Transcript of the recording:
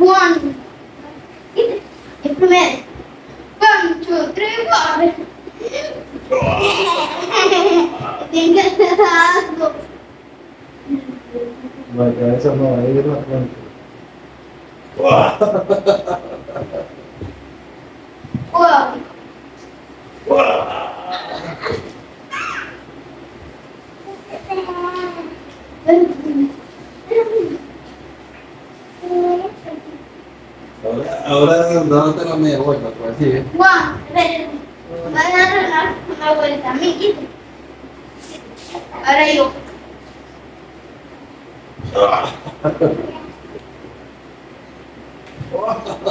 One. El primero. 1, 2, 3, 4. Tengo que hacer algo. La cabeza no va a ir más pronto. Ahora dándote la media vuelta, pues así, ¿eh? Guau, espérenme. Va a dar una vuelta a mí, quítate. Ahora yo.